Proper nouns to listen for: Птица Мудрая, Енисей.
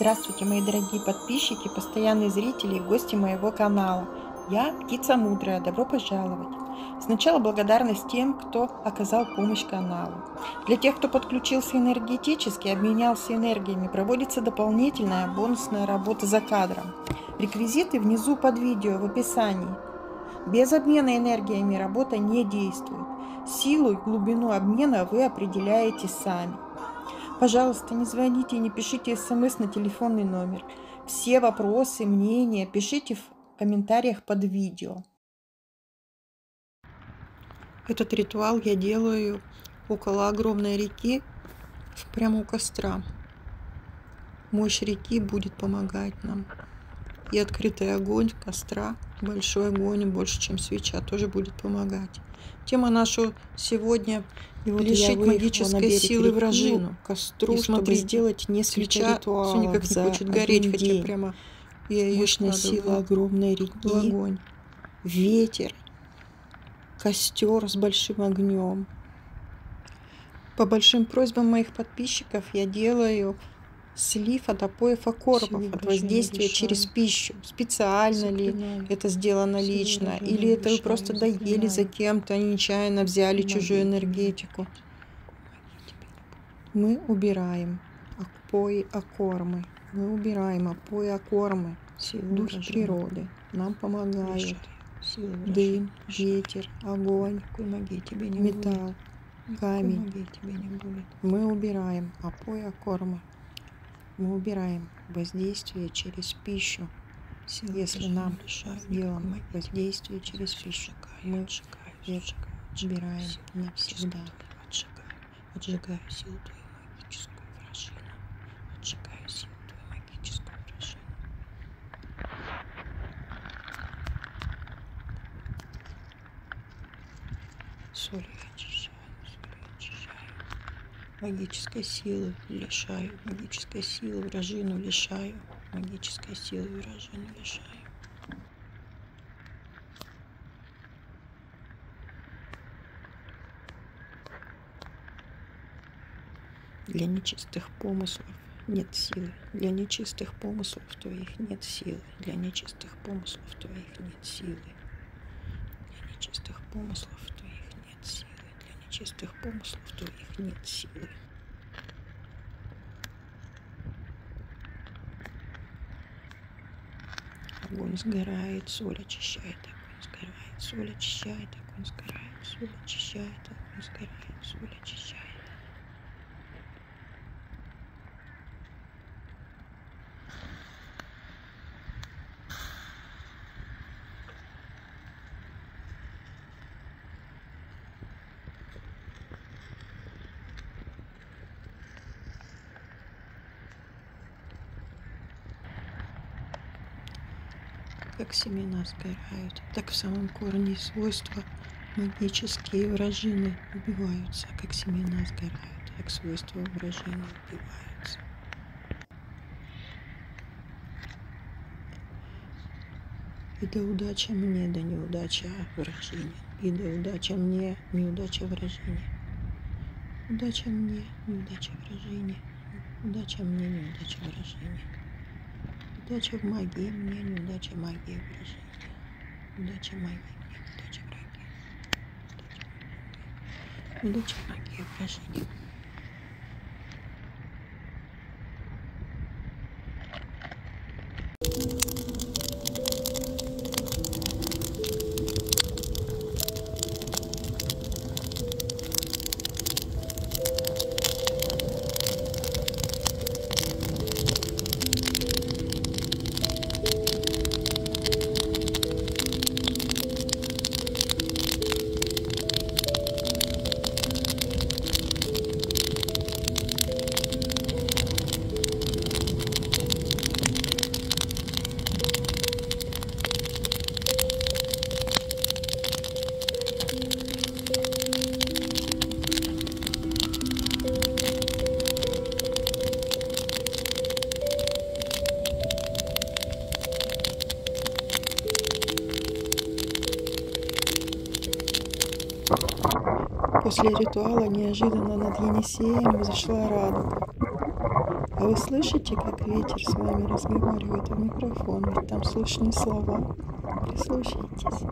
Здравствуйте, мои дорогие подписчики, постоянные зрители и гости моего канала. Я Птица Мудрая, добро пожаловать. Сначала благодарность тем, кто оказал помощь каналу. Для тех, кто подключился энергетически, обменялся энергиями, проводится дополнительная бонусная работа за кадром. Реквизиты внизу под видео в описании. Без обмена энергиями работа не действует. Силу и глубину обмена вы определяете сами. Пожалуйста, не звоните и не пишите смс на телефонный номер. Все вопросы, мнения пишите в комментариях под видео. Этот ритуал я делаю около огромной реки, прямо у костра. Мощь реки будет помогать нам. И открытый огонь костра, большой огонь, больше, чем свеча, тоже будет помогать. Тема наша сегодня вот лишить магической силы вражину, костру, чтобы сделать несколько ритуалов. Сегодня как не хочет гореть, хотя прямо мощная сила огромной реки, огонь, ветер, костер с большим огнем. По большим просьбам моих подписчиков я делаю слив от опоев окороков от воздействия через пищу. Специально ли это сделано лично, или это вы просто доели за кем-то, нечаянно взяли чужую энергетику. Мы убираем опои окормы. Мы убираем опои окормы. Духи природы нам помогают. Дым, ветер, огонь, металл, камень. Мы убираем опои окормы. Мы убираем воздействие через пищу. Если нам сделано воздействие через пищу, мы убираем навсегда. Отжигаю силу твою магическую вражину. Отжигаю силу твою магическую вражину. Солью очищаю. Магической силы лишаю, магической силы вражину лишаю, магической силы вражину лишаю. Для нечистых помыслов нет силы, для нечистых помыслов твоих нет силы, для нечистых помыслов твоих нет силы, для нечистых помыслов твоих нет силы. Чистых помыслов, то их нет силы. Огонь сгорает, соль очищает, огонь сгорает, соль очищает, огонь сгорает, соль очищает, огонь сгорает, соль очищает. Как семена сгорают, так в самом корне свойства магические вражины убиваются. Как семена сгорают, так свойства вражины убиваются. И да удача мне, да неудача вражине. И да удача мне, неудача вражине. Удача мне, неудача вражине. Удача мне, неудача вражине. Удача в магии мне, неудача магии вражения. Удача магии мне, неудача враги. Удача магии вражения. После ритуала неожиданно над Енисеем взошла радуга. А вы слышите, как ветер с вами разговаривает в микрофон? Там слышны слова. Прислушайтесь.